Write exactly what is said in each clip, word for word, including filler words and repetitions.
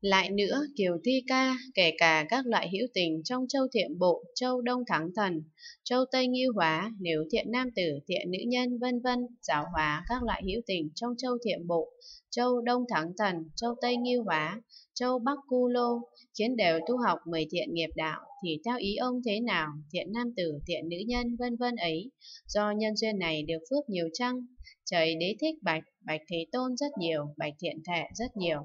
Lại nữa, Kiều Thi Ca, kể cả các loại hữu tình trong châu Thiệm Bộ, châu Đông Thắng Thần, châu Tây Nghi Hóa, nếu thiện nam tử, thiện nữ nhân, vân vân, giáo hóa các loại hữu tình trong châu Thiệm Bộ, châu Đông Thắng Thần, châu Tây Nghi Hóa, châu Bắc Cu Lô, khiến đều tu học mười thiện nghiệp đạo, thì theo ý ông thế nào, thiện nam tử, thiện nữ nhân, vân vân ấy, do nhân duyên này được phước nhiều chăng? Trời Đế Thích Bạch, Bạch Thế Tôn rất nhiều, Bạch Thiện Thể rất nhiều.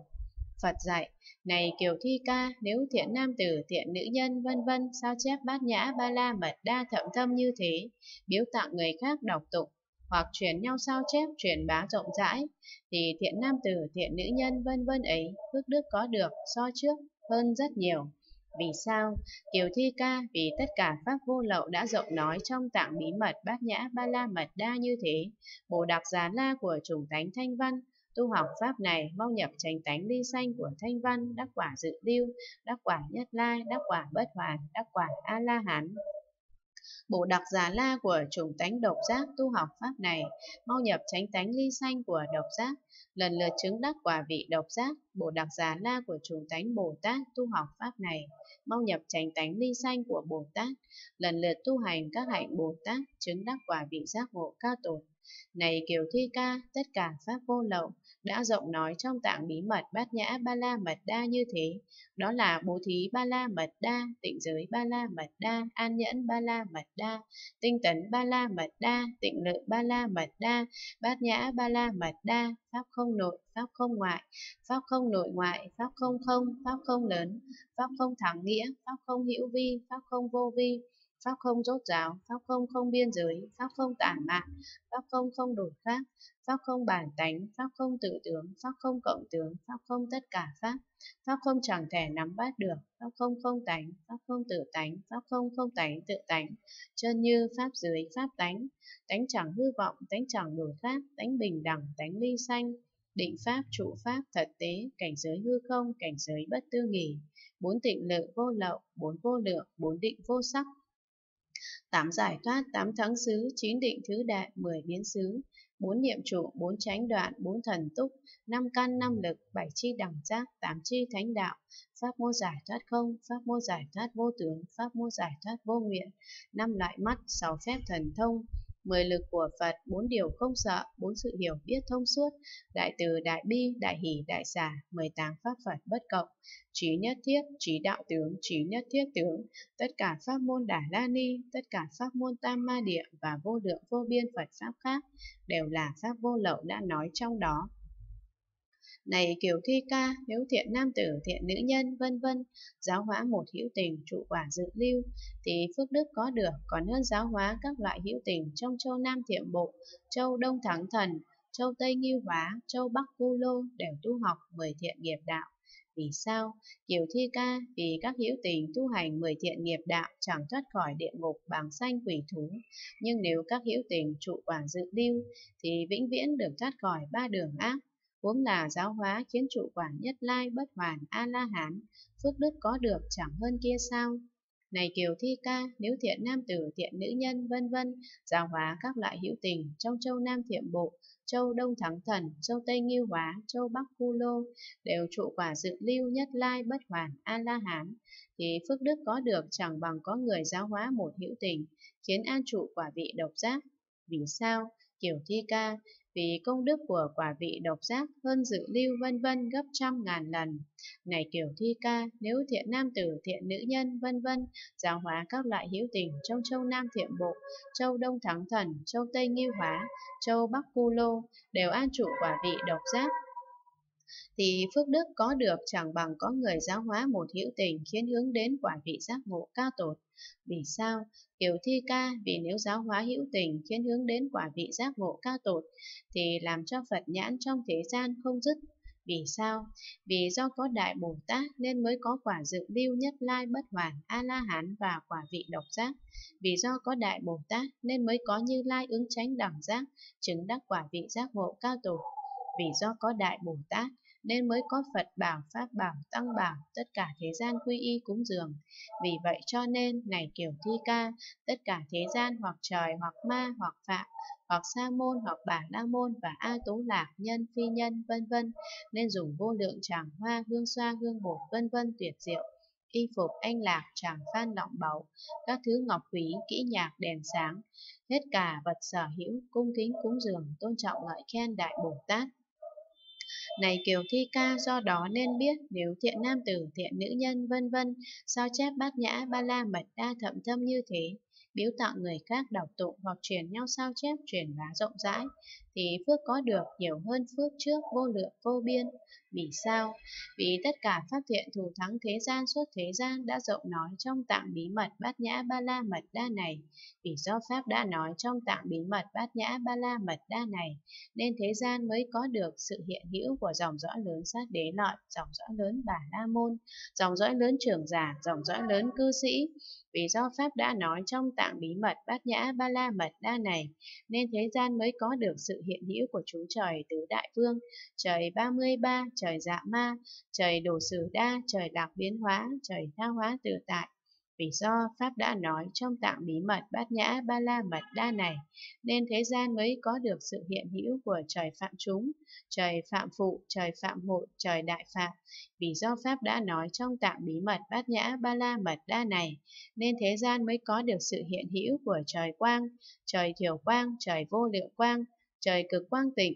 Phật dạy, này Kiều Thi Ca, nếu thiện nam tử, thiện nữ nhân, vân vân, sao chép bát nhã ba la mật đa thậm thâm như thế, biếu tặng người khác đọc tụng, hoặc truyền nhau sao chép, truyền bá rộng rãi, thì thiện nam tử, thiện nữ nhân, vân vân ấy, phước đức có được so trước hơn rất nhiều. Vì sao? Kiều Thi Ca, vì tất cả pháp vô lậu đã rộng nói trong tạng bí mật bát nhã ba la mật đa như thế, Bồ Đặc Già La của chủng tánh Thanh Văn, tu học pháp này mau nhập chánh tánh ly sanh của Thanh Văn, đắc quả dự lưu, đắc quả nhất lai, đắc quả bất hoàn, đắc quả a la hán. Bồ Đặc Già La của chủng tánh Độc Giác, tu học pháp này mau nhập chánh tánh ly sanh của Độc Giác, lần lượt chứng đắc quả vị Độc Giác. Bồ Đặc Già La của chủng tánh Bồ Tát, tu học pháp này mau nhập chánh tánh ly sanh của Bồ Tát, lần lượt tu hành các hạnh Bồ Tát, chứng đắc quả vị giác ngộ cao tột. Này Kiều Thi Ca, tất cả pháp vô lậu đã rộng nói trong tạng bí mật bát nhã ba la mật đa như thế, đó là bố thí ba la mật đa, tịnh giới ba la mật đa, an nhẫn ba la mật đa, tinh tấn ba la mật đa, tịnh lự ba la mật đa, bát nhã ba la mật đa, pháp không nội, pháp không ngoại, pháp không nội ngoại, pháp không không, pháp không lớn, pháp không thắng nghĩa, pháp không hữu vi, pháp không vô vi, pháp không rốt ráo, pháp không không biên giới, pháp không tản mạn, pháp không không đột pháp, pháp không bản tánh, pháp không tự tướng, pháp không cộng tướng, pháp không tất cả pháp, pháp không chẳng thể nắm bắt được, pháp không không tánh, pháp không tự tánh, pháp không không tánh tự tánh, chân như pháp dưới pháp tánh, tánh chẳng hư vọng, tánh chẳng đổi pháp, tánh bình đẳng, tánh ly sanh, định pháp, trụ pháp, thật tế, cảnh giới hư không, cảnh giới bất tư nghỉ, bốn tịnh lự vô lậu, bốn vô lượng, bốn định vô sắc, tám giải thoát, tám thắng xứ, chín định thứ đại, mười biến xứ, bốn niệm trụ, bốn chánh đoạn, bốn thần túc, năm căn, năm lực, bảy chi đẳng giác, tám chi thánh đạo, pháp môn giải thoát không, pháp môn giải thoát vô tướng, pháp môn giải thoát vô nguyện, năm loại mắt, sáu phép thần thông, mười lực của Phật, bốn điều không sợ, bốn sự hiểu biết thông suốt, đại từ, đại bi, đại hỷ, đại xả, mười tám pháp Phật bất cộng, trí nhất thiết, trí đạo tướng, trí nhất thiết tướng, tất cả pháp môn Đà La Ni, tất cả pháp môn tam ma địa và vô lượng vô biên Phật pháp khác, đều là pháp vô lậu đã nói trong đó. Này Kiều Thi Ca, nếu thiện nam tử, thiện nữ nhân, vân vân, giáo hóa một hữu tình trụ quả dự lưu, thì phước đức có được còn hơn giáo hóa các loại hữu tình trong châu Nam Thiệm Bộ, châu Đông Thắng Thần, châu Tây Nghi Hóa, châu Bắc Cu Lô, đều tu học mười thiện nghiệp đạo. Vì sao? Kiều Thi Ca, vì các hữu tình tu hành mười thiện nghiệp đạo chẳng thoát khỏi địa ngục bằng sanh quỷ thú, nhưng nếu các hữu tình trụ quả dự lưu thì vĩnh viễn được thoát khỏi ba đường ác, vốn là giáo hóa khiến trụ quả nhất lai, bất hoàn, a la hán, phước đức có được chẳng hơn kia sao? Này Kiều Thi Ca, nếu thiện nam tử, thiện nữ nhân, vân vân, giáo hóa các loại hữu tình trong châu Nam Thiệm Bộ, châu Đông Thắng Thần, châu Tây Nghi Hóa, châu Bắc Cu Lô, đều trụ quả dự lưu, nhất lai, bất hoàn, a la hán, thì phước đức có được chẳng bằng có người giáo hóa một hữu tình khiến an trụ quả vị Độc Giác. Vì sao? Kiều Thi Ca, vì công đức của quả vị Độc Giác hơn dự lưu vân vân gấp trăm ngàn lần. Này Kiều Thi Ca, nếu thiện nam tử, thiện nữ nhân, vân vân, giáo hóa các loại hữu tình trong châu Nam Thiệm Bộ, châu Đông Thắng Thần, châu Tây Nghi Hóa, châu Bắc Cu Lô, đều an trụ quả vị Độc Giác, thì phước đức có được chẳng bằng có người giáo hóa một hữu tình khiến hướng đến quả vị giác ngộ cao tột. Vì sao? Kiều Thi Ca, vì nếu giáo hóa hữu tình khiến hướng đến quả vị giác ngộ cao tột, thì làm cho Phật nhãn trong thế gian không dứt. Vì sao? Vì do có Đại Bồ Tát nên mới có quả dự lưu, nhất lai, bất hoàn, A-la-hán và quả vị Độc Giác. Vì do có Đại Bồ Tát nên mới có Như Lai ứng chánh đẳng giác, chứng đắc quả vị giác ngộ cao tột. Vì do có Đại Bồ Tát nên mới có Phật bảo, Pháp bảo, Tăng bảo, tất cả thế gian quy y cúng dường. Vì vậy cho nên, này Kiều Thi Ca, tất cả thế gian hoặc trời, hoặc ma, hoặc phạm, hoặc sa môn, hoặc bà la môn và a tú lạc nhân, phi nhân, vân vân, nên dùng vô lượng tràng hoa, hương xoa, hương bột, vân vân tuyệt diệu, y phục, anh lạc, tràng phan, lọng báu, các thứ ngọc quý, kỹ nhạc, đèn sáng, hết cả vật sở hữu, cung kính cúng dường, tôn trọng ngợi khen Đại Bồ Tát. Này Kiều Thi Ca, do đó nên biết, nếu thiện nam tử, thiện nữ nhân, vân vân, sao chép bát nhã ba la mật đa thậm thâm như thế, biếu tặng người khác, đọc tụng hoặc truyền nhau sao chép, truyền bá rộng rãi, thì phước có được nhiều hơn phước trước vô lượng vô biên. Vì sao? Vì tất cả pháp thiện thù thắng thế gian suốt thế gian đã rộng nói trong tạng bí mật bát nhã ba la mật đa này. Vì do pháp đã nói trong tạng bí mật bát nhã ba la mật đa này, nên thế gian mới có được sự hiện hữu của dòng dõi lớn sát đế lợi, dòng dõi lớn bà la môn, dòng dõi lớn trưởng giả, dòng dõi lớn cư sĩ. Vì do pháp đã nói trong tạng bí mật bát nhã ba la mật đa này, nên thế gian mới có được sự hiện hữu của chú trời tứ đại vương, trời ba mươi ba, trời dạ ma, trời đồ sử đa, trời lạc biến hóa, trời tha hóa tự tại. Vì do pháp đã nói trong tạng bí mật bát nhã ba la mật đa này, nên thế gian mới có được sự hiện hữu của trời phạm chúng, trời phạm phụ, trời phạm hội, trời đại phạm. Vì do pháp đã nói trong tạng bí mật bát nhã ba la mật đa này, nên thế gian mới có được sự hiện hữu của trời quang, trời thiểu quang, trời vô lượng quang, trời cực quang tịnh.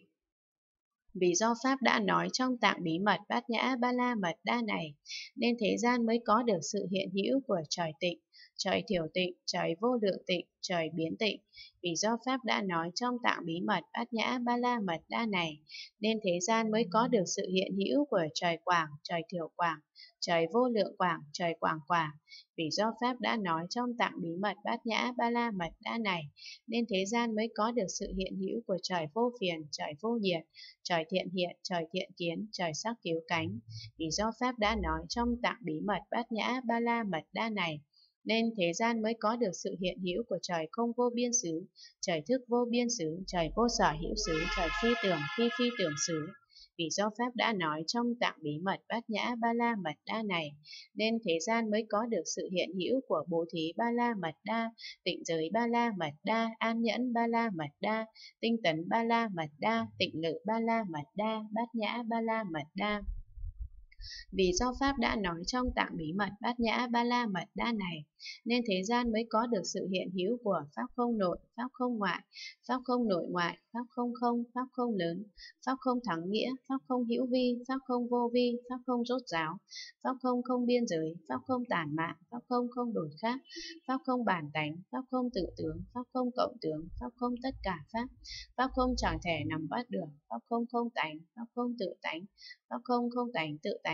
Vì do pháp đã nói trong tạng bí mật bát nhã ba la mật đa này, nên thế gian mới có được sự hiện hữu của trời tịnh, trời thiểu tịnh, trời vô lượng tịnh, trời biến tịnh. Vì do pháp đã nói trong tạng bí mật bát nhã ba la mật đa này, nên thế gian mới có được sự hiện hữu của trời quảng, trời thiểu quảng, trời vô lượng quảng, trời quảng quảng. Vì do pháp đã nói trong tạng bí mật bát nhã ba la mật đa này, nên thế gian mới có được sự hiện hữu của trời vô phiền, trời vô nhiệt, trời thiện hiện, trời thiện kiến, trời sắc cứu cánh. Vì do pháp đã nói trong tạng bí mật bát nhã ba la mật đa này, nên thế gian mới có được sự hiện hữu của trời không vô biên xứ, trời thức vô biên xứ, trời vô sở hữu xứ, trời phi tưởng, phi phi tưởng xứ. Vì do pháp đã nói trong tạng bí mật bát nhã ba la mật đa này, nên thế gian mới có được sự hiện hữu của bố thí ba la mật đa, tịnh giới ba la mật đa, an nhẫn ba la mật đa, tinh tấn ba la mật đa, tịnh lự ba la mật đa, bát nhã ba la mật đa. Vì do pháp đã nói trong tạng bí mật bát nhã ba la mật đa này, nên thế gian mới có được sự hiện hữu của pháp không nội, pháp không ngoại, pháp không nội ngoại, pháp không không, pháp không lớn, pháp không thắng nghĩa, pháp không hữu vi, pháp không vô vi, pháp không rốt ráo, pháp không không biên giới, pháp không tản mạn, pháp không không đổi khác, pháp không bản tánh, pháp không tự tướng, pháp không cộng tướng, pháp không tất cả pháp, pháp không chẳng thể nắm bắt được, pháp không không tánh, pháp không tự tánh, pháp không không tánh tự tánh.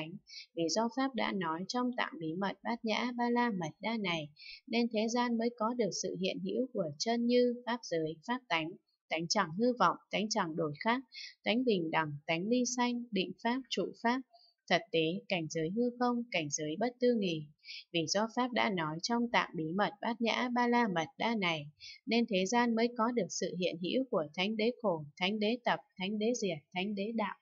Vì do pháp đã nói trong tạng bí mật bát nhã ba la mật đa này, nên thế gian mới có được sự hiện hữu của chân như, pháp giới, pháp tánh, tánh chẳng hư vọng, tánh chẳng đổi khác, tánh bình đẳng, tánh ly sanh, định pháp, trụ pháp, thật tế, cảnh giới hư không, cảnh giới bất tư nghì. Vì do pháp đã nói trong tạng bí mật bát nhã ba la mật đa này, nên thế gian mới có được sự hiện hữu của thánh đế khổ, thánh đế tập, thánh đế diệt, thánh đế đạo.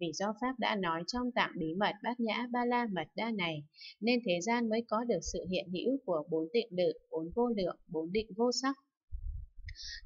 Vì do pháp đã nói trong tạng bí mật bát nhã ba la mật đa này, nên thế gian mới có được sự hiện hữu của bốn tịnh lự, bốn vô lượng, bốn định vô sắc.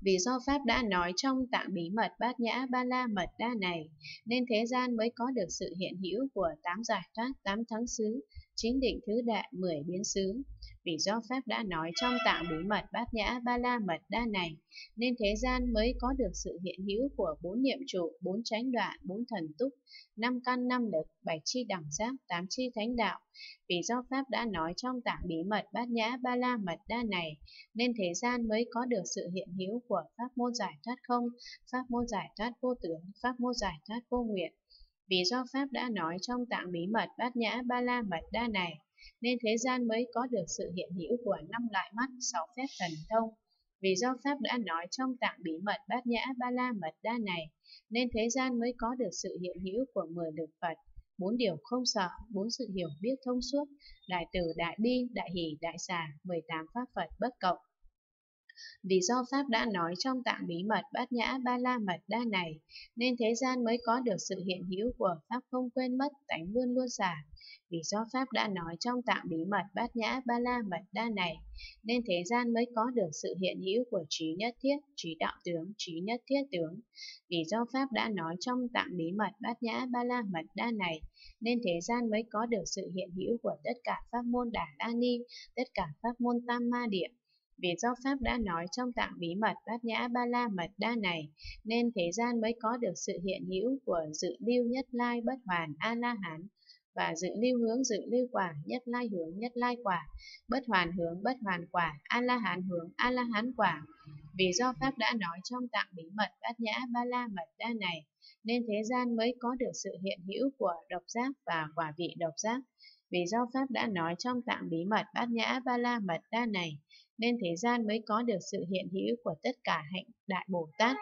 Vì do pháp đã nói trong tạng bí mật bát nhã ba la mật đa này, nên thế gian mới có được sự hiện hữu của tám giải thoát, tám thắng xứ, chín định thứ đại, mười biến xứ. Vì do pháp đã nói trong tạng bí mật bát nhã ba la mật đa này, nên thế gian mới có được sự hiện hữu của bốn niệm trụ, bốn chánh đoạn, bốn thần túc, năm căn năm lực, bảy chi đẳng giác, tám chi thánh đạo. Vì do pháp đã nói trong tạng bí mật bát nhã ba la mật đa này, nên thế gian mới có được sự hiện hữu của pháp môn giải thoát không, pháp môn giải thoát vô tướng, pháp môn giải thoát vô nguyện. Vì do pháp đã nói trong tạng bí mật bát nhã ba la mật đa này, nên thế gian mới có được sự hiện hữu của năm loại mắt, sáu phép thần thông. Vì do pháp đã nói trong tạng bí mật bát nhã ba la mật đa này, nên thế gian mới có được sự hiện hữu của mười lực Phật, bốn điều không sợ, bốn sự hiểu biết thông suốt, đại từ, đại bi, đại hỷ, đại xả, mười tám pháp Phật bất cộng. Vì do Pháp đã nói trong tạng bí mật bát nhã ba la mật đa này, nên thế gian mới có được sự hiện hữu của Pháp không quên mất, tánh luôn luôn giả. Vì do Pháp đã nói trong tạng bí mật bát nhã ba la mật đa này, nên thế gian mới có được sự hiện hữu của trí nhất thiết, trí đạo tướng, trí nhất thiết tướng. Vì do Pháp đã nói trong tạng bí mật bát nhã ba la mật đa này, nên thế gian mới có được sự hiện hữu của tất cả pháp môn Đà la ni, tất cả pháp môn tam ma địa. Vì do Pháp đã nói trong tạng bí mật bát nhã ba la mật đa này, nên thế gian mới có được sự hiện hữu của dự lưu nhất lai bất hoàn a la hán, và dự lưu hướng dự lưu quả, nhất lai hướng nhất lai quả, bất hoàn hướng bất hoàn quả, a la hán hướng a la hán quả. Vì do Pháp đã nói trong tạng bí mật bát nhã ba la mật đa này, nên thế gian mới có được sự hiện hữu của độc giác và quả vị độc giác. Vì do Pháp đã nói trong tạng bí mật bát nhã ba la mật đa này, nên thế gian mới có được sự hiện hữu của tất cả hạnh đại Bồ Tát.